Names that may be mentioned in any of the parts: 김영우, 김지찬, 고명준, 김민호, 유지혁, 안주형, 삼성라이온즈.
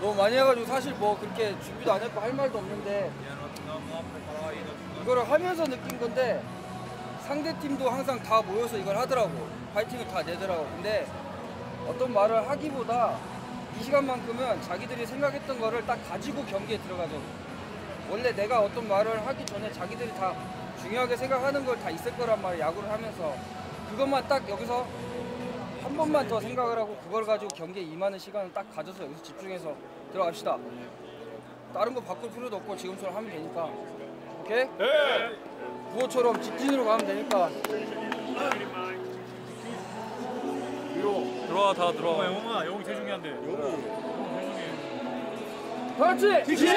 너무 많이 해가지고 사실 뭐 그렇게 준비도 안 했고 할 말도 없는데 이거를 하면서 느낀 건데 상대팀도 항상 다 모여서 이걸 하더라고. 파이팅을 다 내더라고. 근데 어떤 말을 하기보다 이 시간만큼은 자기들이 생각했던 거를 딱 가지고 경기에 들어가죠. 원래 내가 어떤 말을 하기 전에 자기들이 다 중요하게 생각하는 걸 다 있을 거란 말이야. 야구를 하면서 그것만 딱 여기서 한 번만 더 생각을 하고 그걸 가지고 경기에 임하는 시간을 딱 가져서 여기서 집중해서 들어갑시다. 다른 거 바꿀 필요도 없고 지금처럼 하면 되니까. 오케이? 네. 그것처럼 직진으로 가면 되니까. 위로 들어와, 다 들어와. 영웅아, 영웅이 제일 중요한데. 영웅. 그렇지! 직진!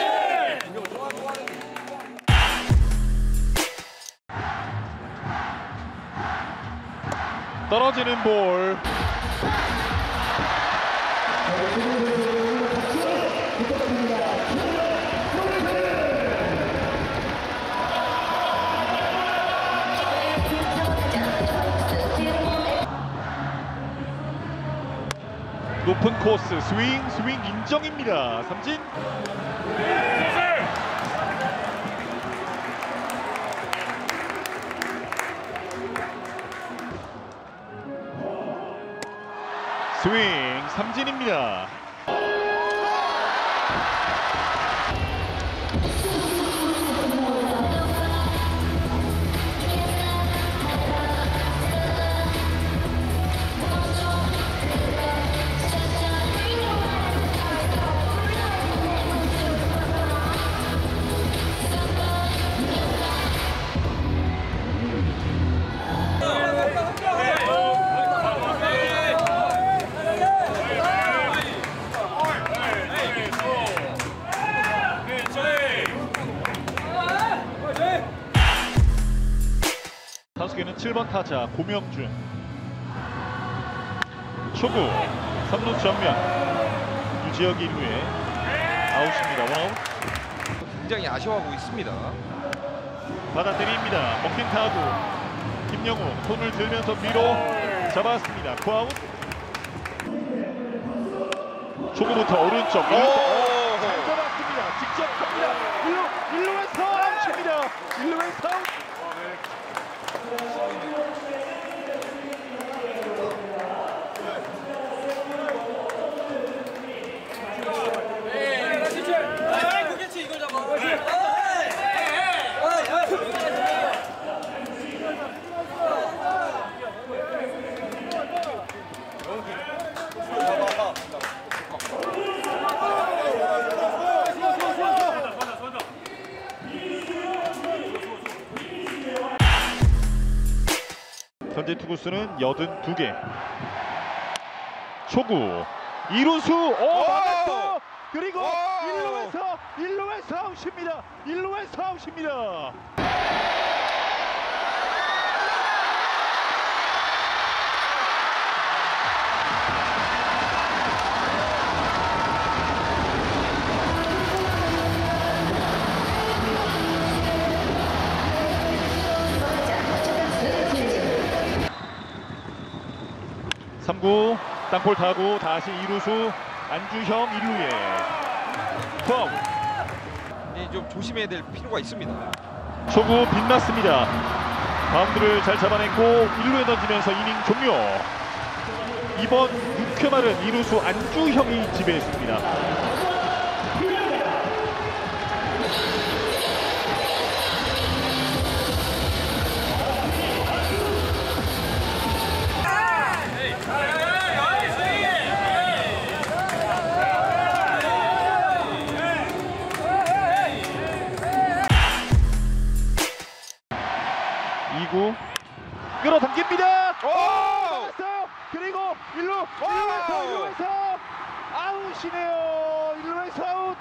떨어지는 볼. 높은 코스 스윙 인정입니다. 삼진. 스윙 삼진입니다. 다수계는 7번 타자 고명준. 초구 3루 전면 유지혁 이후에 아웃입니다. 원아웃. 굉장히 아쉬워하고 있습니다. 받아들입니다. 먹힌 타구 김영우 손을 들면서 뒤로 잡았습니다. 9아웃. 초구부터 오른쪽 잘 잡았습니다. 직접 갑니다. 1루에서 아웃입니다. 1루에서 아웃. 현재 투구수는 82개. 초구 이루수 막았고 그리고 1루에서 아웃입니다. 1루에서 아웃입니다. 땅볼 타고 다시 2루수 안주형 1루에 투아웃. 좀 조심해야 될 필요가 있습니다. 초구 빛났습니다. 바운드를 잘 잡아냈고 1루에 던지면서 이닝 종료. 이번 6회 말은 2루수 안주형이 지배했습니다. 끌어당깁니다. 잡았어요. 그리고 1루에서 아웃이네요. 1루에서 아웃.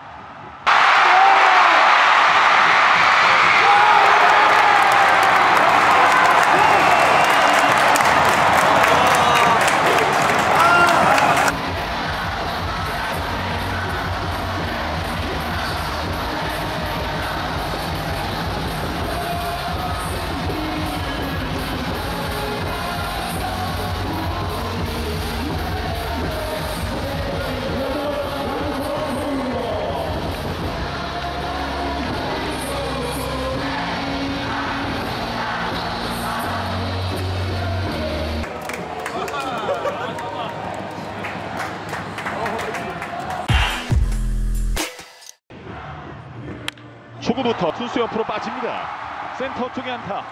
초구부터 투수 옆으로 빠집니다. 센터 쪽에 안타.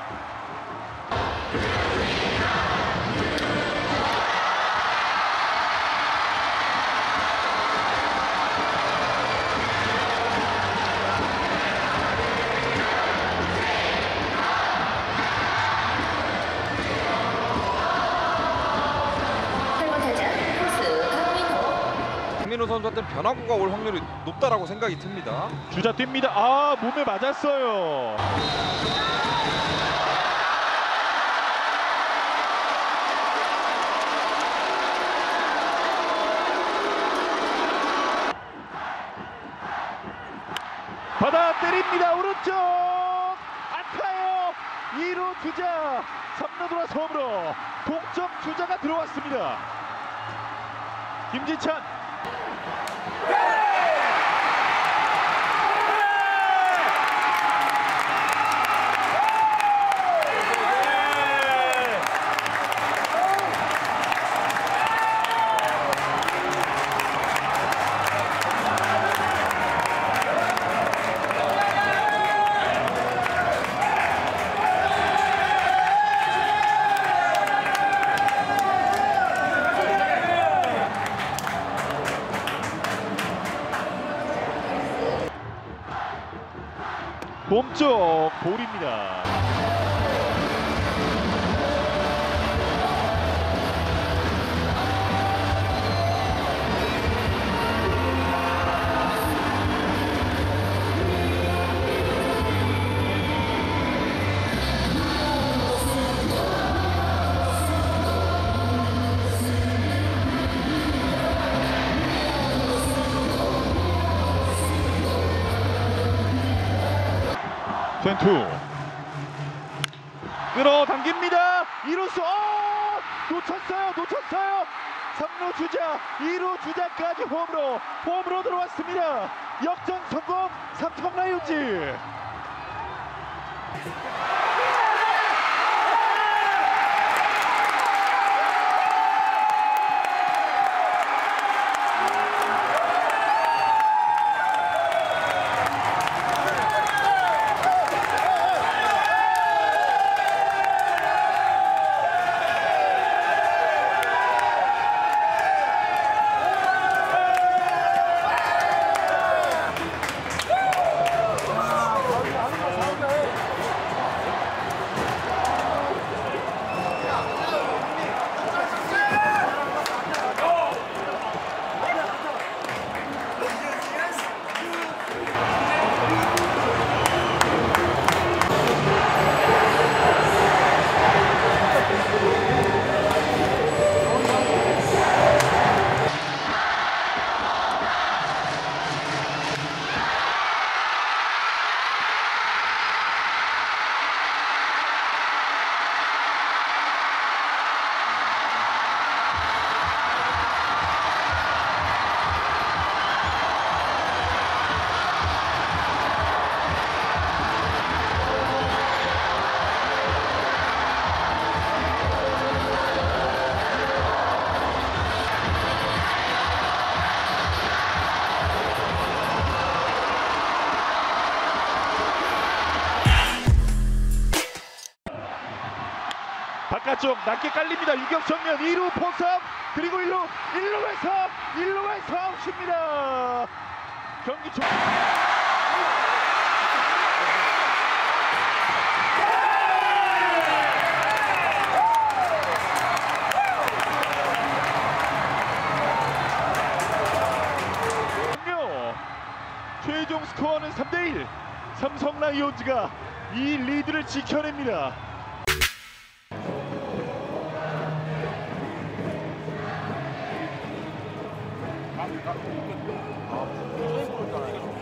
김민호 선수한테 변화구가 올 확률이 높다라고 생각이 듭니다. 주자 뜁니다. 아, 몸에 맞았어요. 받아 때립니다. 오른쪽 안타요. 2루 주자 3루 돌아서 홈으로 동점 주자가 들어왔습니다. 김지찬. 몸쪽 볼입니다. 센투 끌어당깁니다. 2루수 놓쳤어요. 3루 주자 2루 주자까지 홈으로 들어왔습니다. 역전 성공 삼성라이온즈. 바깥쪽 낮게 깔립니다. 유격 정면 2루 포섭 그리고 1루에서 아웃입니다. 경기 초 최종 스코어는 3대1. 삼성라이온즈가 이 리드를 지켜냅니다. 아,